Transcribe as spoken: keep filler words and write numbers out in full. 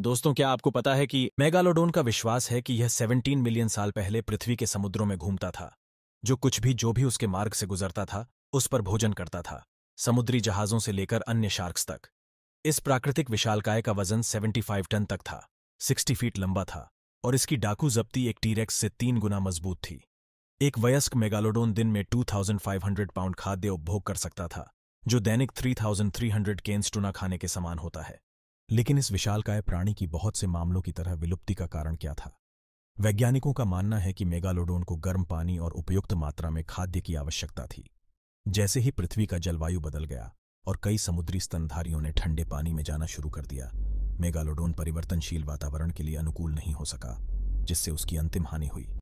दोस्तों, क्या आपको पता है कि मेगालोडोन का विश्वास है कि यह सत्रह मिलियन साल पहले पृथ्वी के समुद्रों में घूमता था, जो कुछ भी जो भी उसके मार्ग से गुजरता था उस पर भोजन करता था, समुद्री जहाज़ों से लेकर अन्य शार्क्स तक। इस प्राकृतिक विशालकाय का वजन पचहत्तर टन तक था, साठ फीट लंबा था और इसकी डाकू जब्ती एक टीरेक्स से तीन गुना मजबूत थी। एक वयस्क मेगालोडोन दिन में पच्चीस सौ पाउंड खाद्य उपभोग कर सकता था, जो दैनिक तैंतीस सौ केन्स टूना खाने के समान होता है। लेकिन इस विशालकाय प्राणी की बहुत से मामलों की तरह विलुप्ति का कारण क्या था? वैज्ञानिकों का मानना है कि मेगालोडोन को गर्म पानी और उपयुक्त मात्रा में खाद्य की आवश्यकता थी। जैसे ही पृथ्वी का जलवायु बदल गया और कई समुद्री स्तनधारियों ने ठंडे पानी में जाना शुरू कर दिया, मेगालोडोन परिवर्तनशील वातावरण के लिए अनुकूल नहीं हो सका, जिससे उसकी अंतिम हानि हुई।